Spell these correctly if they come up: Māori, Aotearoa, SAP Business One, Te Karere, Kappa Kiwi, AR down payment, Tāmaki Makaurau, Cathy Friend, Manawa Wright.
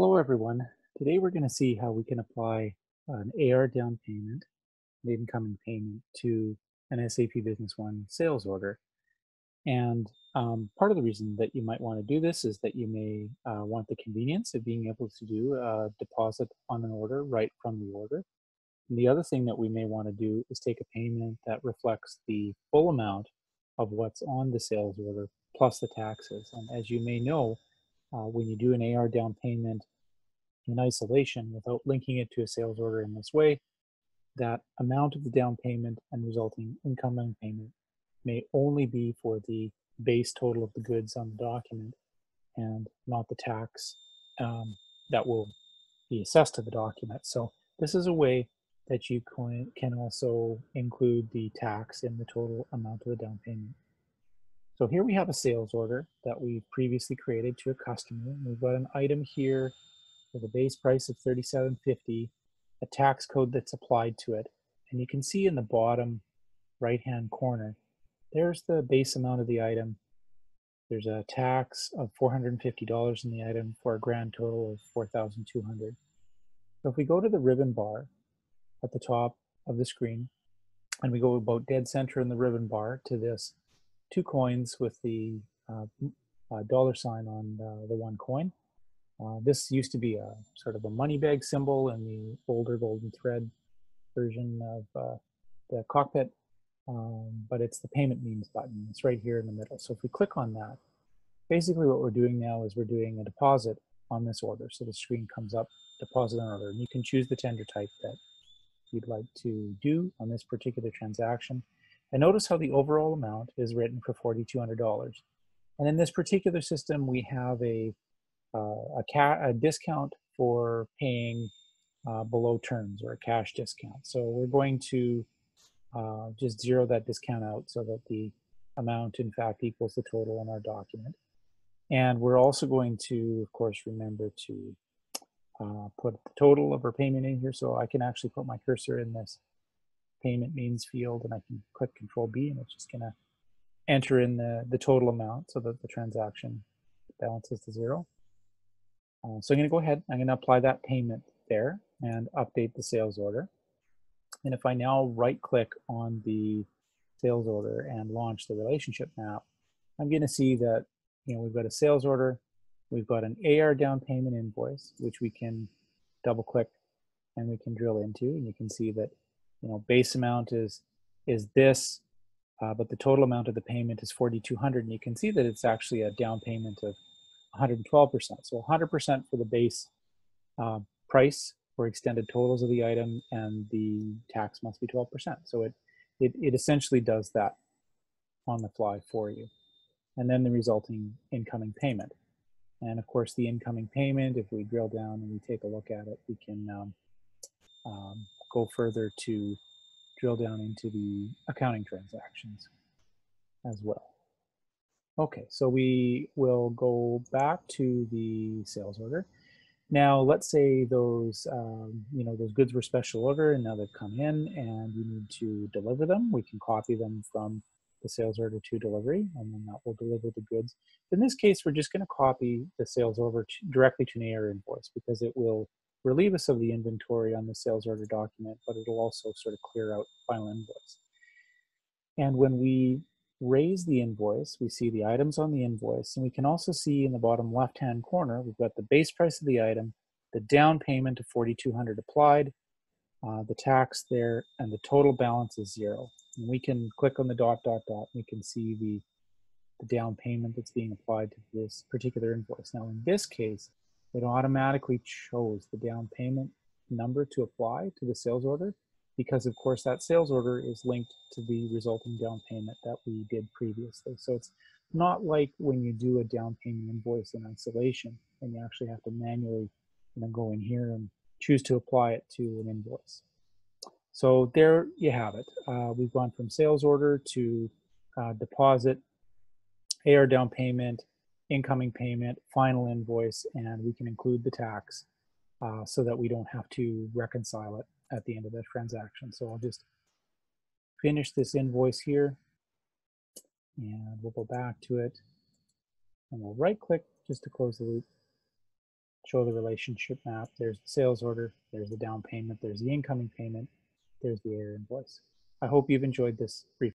Hello everyone. Today we're going to see how we can apply an AR down payment, an incoming payment, to an SAP Business One sales order. And part of the reason that you might want to do this is that you may want the convenience of being able to do a deposit on an order right from the order. And the other thing that we may want to do is take a payment that reflects the full amount of what's on the sales order plus the taxes. And as you may know, when you do an AR down payment in isolation without linking it to a sales order in this way, that amount of the down payment and resulting incoming payment may only be for the base total of the goods on the document and not the tax that will be assessed to the document. So this is a way that you can also include the tax in the total amount of the down payment. So here we have a sales order that we previously created to a customer. We've got an item here with a base price of $37.50, a tax code that's applied to it. And you can see in the bottom right-hand corner, there's the base amount of the item. There's a tax of $450 in the item for a grand total of $4,200. So if we go to the ribbon bar at the top of the screen, and we go about dead center in the ribbon bar to this two coins with the dollar sign on the one coin. This used to be a sort of a money bag symbol in the older golden thread version of the cockpit, but it's the payment means button. It's right here in the middle. So if we click on that, basically what we're doing now is we're doing a deposit on this order. So the screen comes up, deposit on order, and you can choose the tender type that you'd like to do on this particular transaction. And notice how the overall amount is written for $4,200. And in this particular system, we have a discount for paying below terms, or a cash discount. So we're going to just zero that discount out so that the amount, in fact, equals the total in our document. And we're also going to, of course, remember to put the total of our payment in here. So I can actually put my cursor in this payment means field, and I can click Control-B, and it's just going to enter in the total amount so that the transaction balances to zero. So I'm going to go ahead, I'm going to apply that payment there and update the sales order. And if I now right-click on the sales order and launch the relationship map, I'm going to see that, you know, we've got a sales order, we've got an AR down payment invoice, which we can double-click and we can drill into, and you can see that, you know, base amount is this, but the total amount of the payment is $4,200, and you can see that it's actually a down payment of 112%. So 100% for the base price for extended totals of the item, and the tax must be 12%. So it essentially does that on the fly for you. And then the resulting incoming payment. And of course, the incoming payment, if we drill down and we take a look at it, we can go further to drill down into the accounting transactions as well. Okay, so we will go back to the sales order. Now, let's say those, you know, those goods were special order, and now they've come in, and we need to deliver them. We can copy them from the sales order to delivery, and then that will deliver the goods. In this case, we're just going to copy the sales order directly to an AR invoice, because it will relieve us of the inventory on the sales order document, but it'll also sort of clear out the final invoice. And when we raise the invoice, we see the items on the invoice, and we can also see in the bottom left-hand corner, we've got the base price of the item, the down payment of $4,200 applied, the tax there, and the total balance is zero. And we can click on the ... and we can see the down payment that's being applied to this particular invoice. Now, in this case, it automatically chose the down payment number to apply to the sales order, because of course that sales order is linked to the resulting down payment that we did previously. So it's not like when you do a down payment invoice in isolation and you actually have to manually, you know, go in here and choose to apply it to an invoice. So there you have it. We've gone from sales order to deposit, AR down payment, incoming payment, final invoice, and we can include the tax so that we don't have to reconcile it at the end of the transaction. So I'll just finish this invoice here, and we'll go back to it, and we'll right click just to close the loop, show the relationship map. There's the sales order, there's the down payment, there's the incoming payment, there's the AR invoice. I hope you've enjoyed this brief